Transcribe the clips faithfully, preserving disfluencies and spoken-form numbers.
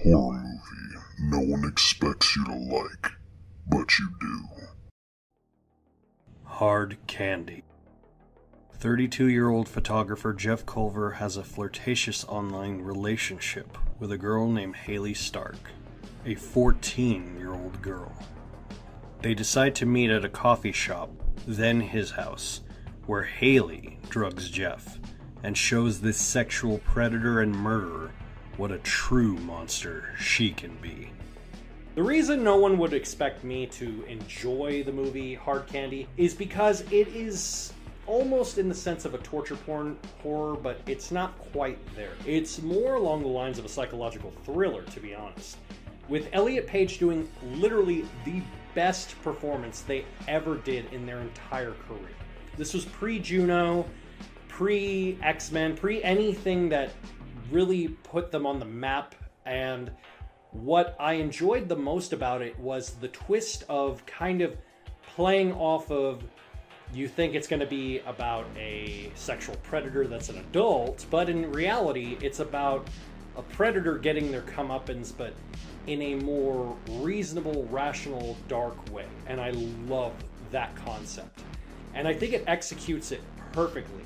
horror movie no one expects you to like, but you do. Hard Candy. thirty-two-year-old photographer Jeff Culver has a flirtatious online relationship with a girl named Haley Stark, a fourteen-year-old girl. They decide to meet at a coffee shop, then his house, where Haley drugs Jeff and shows this sexual predator and murderer what a true monster she can be. The reason no one would expect me to enjoy the movie Hard Candy is because it is almost in the sense of a torture porn horror, but it's not quite there. It's more along the lines of a psychological thriller, to be honest, with Elliot Page doing literally the best performance they ever did in their entire career. This was pre-Juno, pre-X-Men, pre-anything that really put them on the map, and what I enjoyed the most about it was the twist of kind of playing off of, you think it's going to be about a sexual predator that's an adult, but in reality it's about a predator getting their comeuppance, but in a more reasonable, rational, dark way. And I love that concept, and I think it executes it perfectly.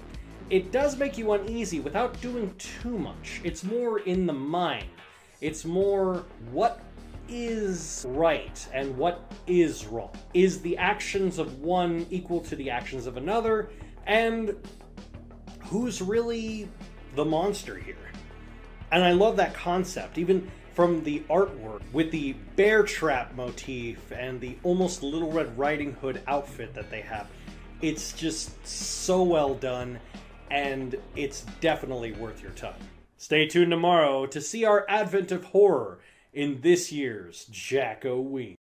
It does make you uneasy without doing too much. It's more in the mind. It's more what is right and what is wrong. Is the actions of one equal to the actions of another? And who's really the monster here? And I love that concept, even from the artwork with the bear trap motif and the almost Little Red Riding Hood outfit that they have. It's just so well done, and it's definitely worth your time. Stay tuned tomorrow to see our advent of horror in this year's Jack-O-Ween.